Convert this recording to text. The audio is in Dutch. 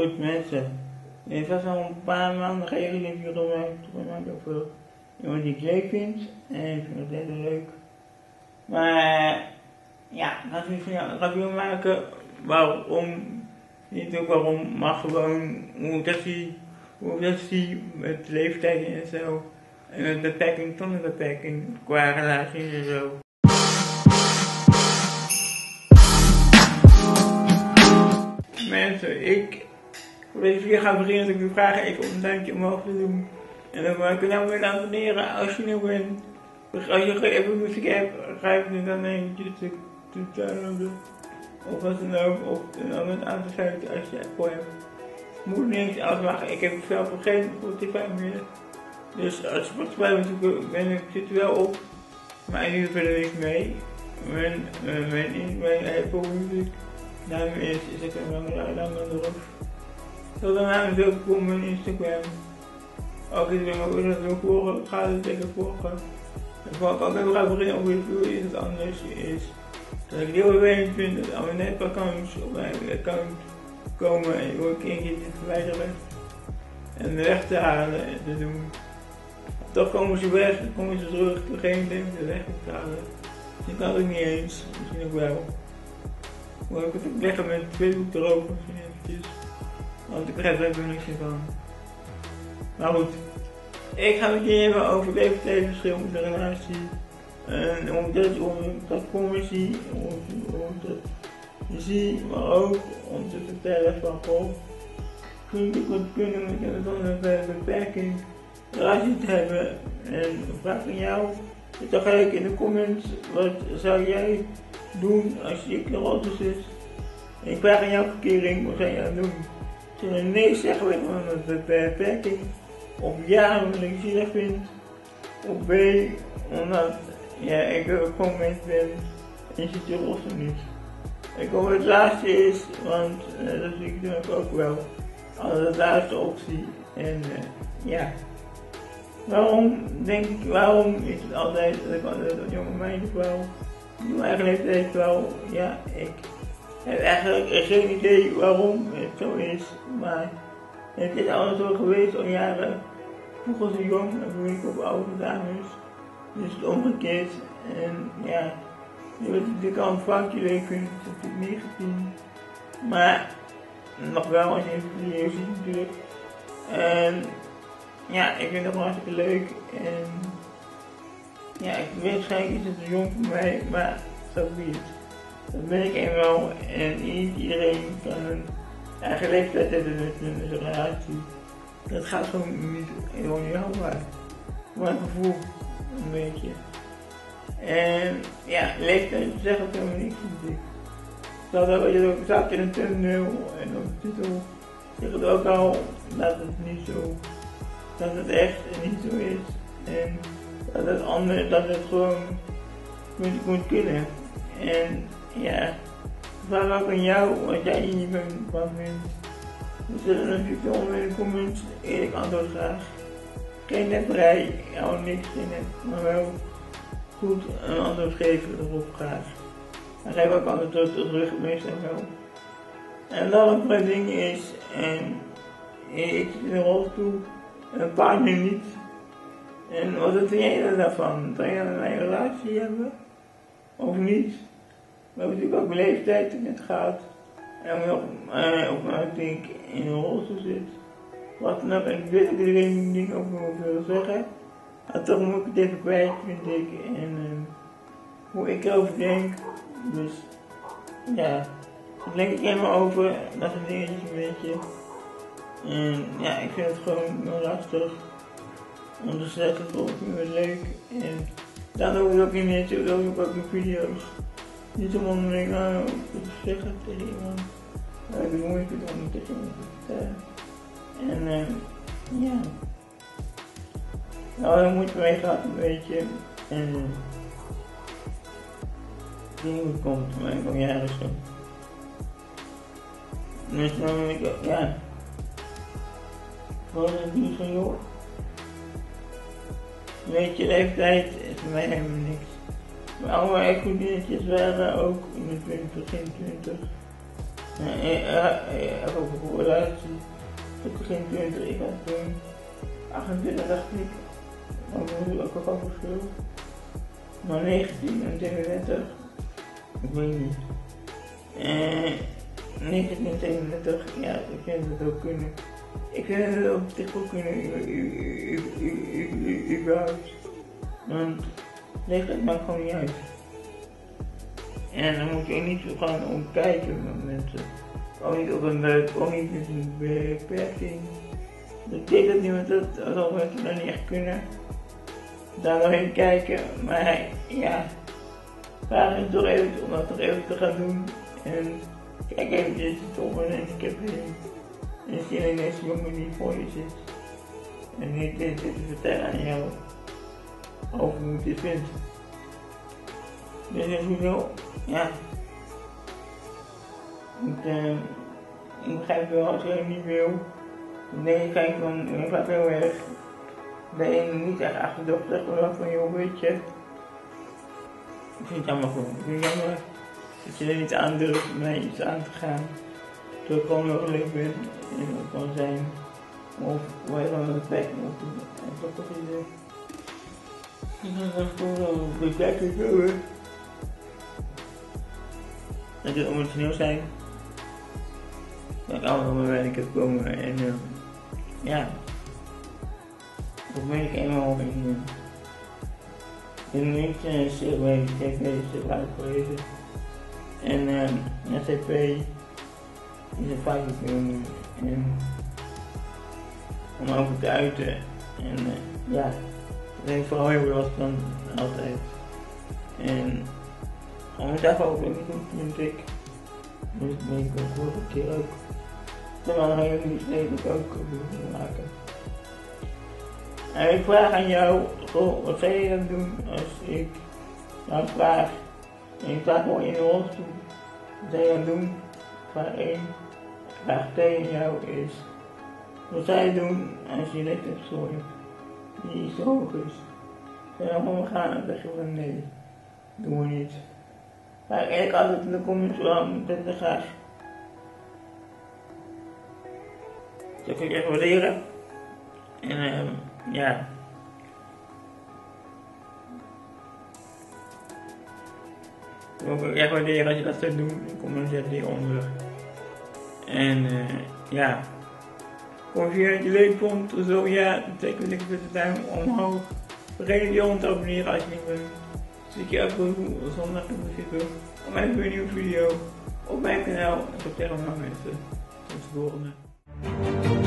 Goed mensen, en vast al een paar maanden ga jullie een video doen, maar maken over iemand die ik leuk vind. En ik vind het heel leuk. Maar ja, laten we een review maken. Waarom? Niet ook waarom, maar gewoon hoe dat die met leeftijd en zo. En met beperking zonder beperking qua relaties en zo. Mensen, ik voor deze video ga beginnen dat ik u vraag even om een duimpje omhoog te doen. En dan kan ik nou weer abonneren als je nieuw bent. Dus als je even muziek hebt, ga je dan eentje te downloaden. Of wat dan ook, of een ander aan te sluiten als je Apple hebt. Moet niks afmaken, ik heb zelf vergeten voor Spotify meer. Dus als je Spotify bent, zit er wel op. Maar in ieder geval er niks mee. Mijn Apple Music. Daarom is het een langer erop. Zo daarna is ook op mijn Instagram. Ook is het weer volgen, ga het zeker volgen. En vooral ik altijd ga beginnen op review is het anders is. Dat ik heel erg vind dat abonnementaccounts op mijn account komen en ik ook eentje te verwijderen. En weg te halen en te doen. Toch komen ze weg, dan komen ze terug, degene denkt ze weg te halen. Dat kan ik niet eens, misschien ook wel. Maar ik moet het leggen met Facebook erover misschien eventjes. Want ik begrijp er even niks van. Maar goed, ik ga het hier even over leeftijdsverschil met de relatie. En omdat commissie, zie, maar ook om te vertellen van goh, kun je wat kunnen met een andere beperking, relatie te hebben. En een vraag aan jou, zet dan gelijk in de comments, wat zou jij doen als je kleroters is? En ik vraag aan jouw verkering, wat zou jij doen? Zullen we nee zeggen we van een beperking? Of ja, omdat ik zielig vind? Of B, omdat ja, ik gewoon mens ben en je zit er los niet. Ik hoop het laatste is, want dat zie ik natuurlijk ook wel als de laatste optie. En ja, waarom is het altijd dat ik altijd een jonge meisje wel, mijn eigen leeftijd wel, ja, ik heb eigenlijk geen idee waarom het zo is, maar het is altijd zo geweest al jaren. Vroeger was ik jong en toen ik op oude dames. Dus het omgekeerd en ja, je weet natuurlijk al een foutje leuk vind, dat heb ik niet gezien. Maar nog wel als je een video ziet natuurlijk. En ja, ik vind het gewoon hartstikke leuk en ja, ik weet waarschijnlijk is het te jong voor mij, maar zo be het. Dat ben ik eenmaal en niet iedereen kan hun eigen leeftijd hebben met een relatie. Dat gaat gewoon niet helemaal niet houdbaar. Voor mijn gevoel. Een beetje. En ja, leeftijd zeggen het helemaal niks natuurlijk. Het staat in een thumbnail en op de titel zegt het ook al dat het niet zo, dat het echt niet zo is. En dat het anders, dat het gewoon moet kunnen. En ja, ik vraag ook aan jou wat jij hier niet van vindt. We zullen natuurlijk onder in de comments, eerlijk antwoord graag. Geen nepperij, jou niks in het, maar wel goed een antwoord geven erop graag. En geef ook antwoord terug, meestal wel. En dat een paar dingen is, en ik zit in de rolstoel, en een paar nu niet. En wat vind jij daarvan? Zou jij een relatie hebben? Of niet? We hebben natuurlijk ook leeftijd in het gaat. En we op een denk in een rolstoel zit. Wat dan ook, en ik weet dat iedereen dingen over wil zeggen. Maar toch moet ik het even kwijt, vind ik. En hoe ik erover denk. Dus ja, daar denk ik helemaal over. Dat soort dingetjes een beetje. En ja, ik vind het gewoon lastig om te zeggen. Ik vind het leuk. En daar doe ik het ook in YouTube, dat doe ik ook in video's. Niet om onderling te zeggen tegen iemand. Maar ik heb moeite om tegen iemand te vertellen. En ja, nou dan moet je meegaan een beetje en dingen komt, maar ik kom jaren zo. Dus dan ben ik, ja, gewoon dat niet zo joh. Weet je, leeftijd is voor mij helemaal niks. Maar allemaal echt goed dingetjes waren ook in de 20, 20. En vooruit zoeken geen punten. Ik heb 28 dacht ik. Dan moet ik ook al verschil. Maar 19 en 32. Ik weet niet. 19 en 32, ja, ik vind het ook kunnen. Ik vind het ook echt wel kunnen. Ik überhaupt. Want leg het maar gewoon niet uit. En dan moet je ook niet zo gaan omkijken met mensen. Ook niet op een buik, ook niet met een beperking. Dat betekent niet dat al mensen dat niet echt kunnen. Daar nog even kijken, maar ja. Vraag hem toch even om dat toch even te gaan doen. En kijk even dit toch en ik heb een zin in deze jongen die voor je zit. En ik dit te vertellen aan jou over hoe je het vindt. Dus ik moet wel, ja. Ik begrijp wel als je het niet wil. Nee, kijk dan, ik ga heel erg. Ben je niet echt achterdochtig, maar van joh, weet je. Ik vind het jammer gewoon. Ik vind het jammer dat je er niet aan durft om iets aan te gaan. Dat ik gewoon nog leuk ben en dat kan zijn. Of waar je van een plek of dat soort dingen. Ik vind het gewoon beperkend hoor. Dat het emotioneel zijn. Dat ik altijd op mijn werk heb komen en ja. Dat ben ik eenmaal in. In München is ik bij de TV uitgewezen. En SCP is een fighter film. Om over te uiten. En ja, ik denk vooral heel veel last van altijd. En gewoon daarvoor ook niet goed vind ik. Dus ben ik ook vorige keer ook. Terwijl hij ook niet redelijk ook wil maken. En ik vraag aan jou, goh, wat zou je dan doen als ik jou vraag, en ik vraag gewoon in de rolstoel, wat zou je dan doen? Vraag 1, vraag 2 aan jou is, wat zou je doen als je rechterstoel hebt, die zo hoog is? Zou je dan gewoon gaan en zeggen van nee, doen we niet. Maar eigenlijk altijd in de comments waarom ben je graag. Dat kan ik echt waarderen. En ja. Ik wil ook echt waarderen als je dat zou doen. Kom dan zet hieronder. En ja. Kom je dat je leuk vond. Zo ja. Zeker een duim omhoog. Vergeet je om te abonneren als je niet bent. Zie ik je elke zondag in principe. Op mijn nieuwe video. Op mijn kanaal. En tot tegen andere mensen. Tot de volgende.